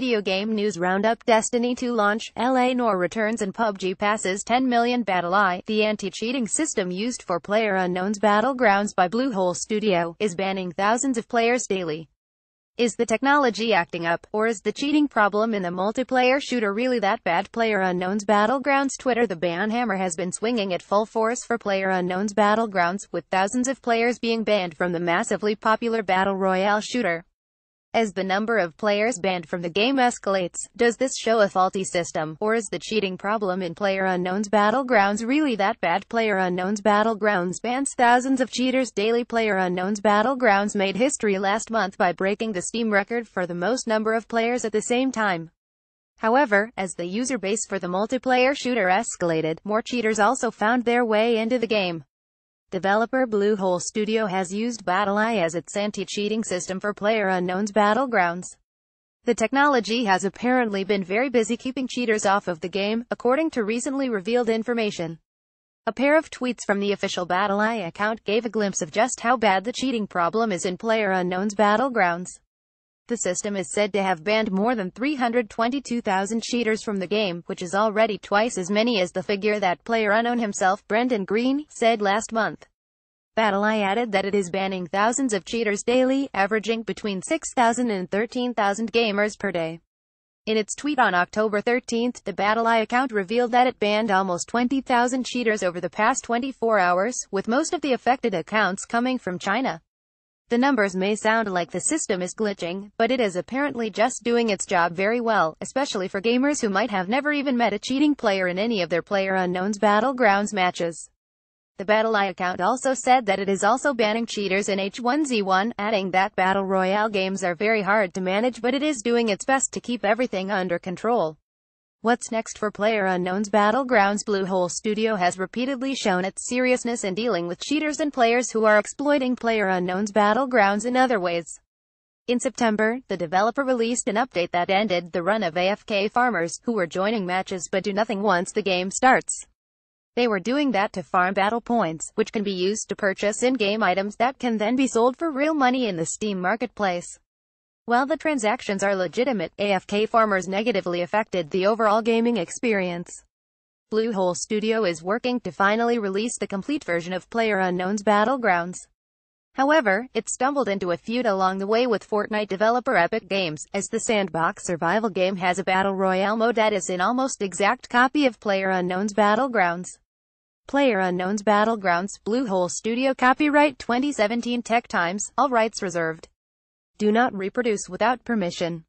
Video game news roundup. Destiny 2 launch, LA Noire returns and PUBG passes 10 million. BattlEye, the anti-cheating system used for PlayerUnknown's Battlegrounds by Bluehole Studio, is banning thousands of players daily. Is the technology acting up, or is the cheating problem in the multiplayer shooter really that bad? PlayerUnknown's Battlegrounds Twitter. The ban hammer has been swinging at full force for PlayerUnknown's Battlegrounds, with thousands of players being banned from the massively popular battle royale shooter. As the number of players banned from the game escalates, does this show a faulty system, or is the cheating problem in PlayerUnknown's Battlegrounds really that bad? PlayerUnknown's Battlegrounds bans thousands of cheaters daily. PlayerUnknown's Battlegrounds made history last month by breaking the Steam record for the most number of players at the same time. However, as the user base for the multiplayer shooter escalated, more cheaters also found their way into the game. Developer Bluehole Studio has used BattlEye as its anti-cheating system for PlayerUnknown's Battlegrounds. The technology has apparently been very busy keeping cheaters off of the game, according to recently revealed information. A pair of tweets from the official BattlEye account gave a glimpse of just how bad the cheating problem is in PlayerUnknown's Battlegrounds. The system is said to have banned more than 322,000 cheaters from the game, which is already twice as many as the figure that PlayerUnknown himself, Brendan Green, said last month. BattlEye added that it is banning thousands of cheaters daily, averaging between 6,000 and 13,000 gamers per day. In its tweet on October 13, the BattlEye account revealed that it banned almost 20,000 cheaters over the past 24 hours, with most of the affected accounts coming from China. The numbers may sound like the system is glitching, but it is apparently just doing its job very well, especially for gamers who might have never even met a cheating player in any of their PlayerUnknown's Battlegrounds matches. The BattlEye account also said that it is also banning cheaters in H1Z1, adding that battle royale games are very hard to manage, but it is doing its best to keep everything under control. What's next for PlayerUnknown's Battlegrounds? Bluehole Studio has repeatedly shown its seriousness in dealing with cheaters and players who are exploiting PlayerUnknown's Battlegrounds in other ways. In September, the developer released an update that ended the run of AFK farmers, who were joining matches but do nothing once the game starts. They were doing that to farm battle points, which can be used to purchase in-game items that can then be sold for real money in the Steam marketplace. While the transactions are legitimate, AFK farmers negatively affected the overall gaming experience. Bluehole Studio is working to finally release the complete version of PlayerUnknown's Battlegrounds. However, it stumbled into a feud along the way with Fortnite developer Epic Games, as the sandbox survival game has a battle royale mode that is an almost exact copy of PlayerUnknown's Battlegrounds. PlayerUnknown's Battlegrounds, Bluehole Studio. Copyright 2017. Tech Times. All rights reserved. Do not reproduce without permission.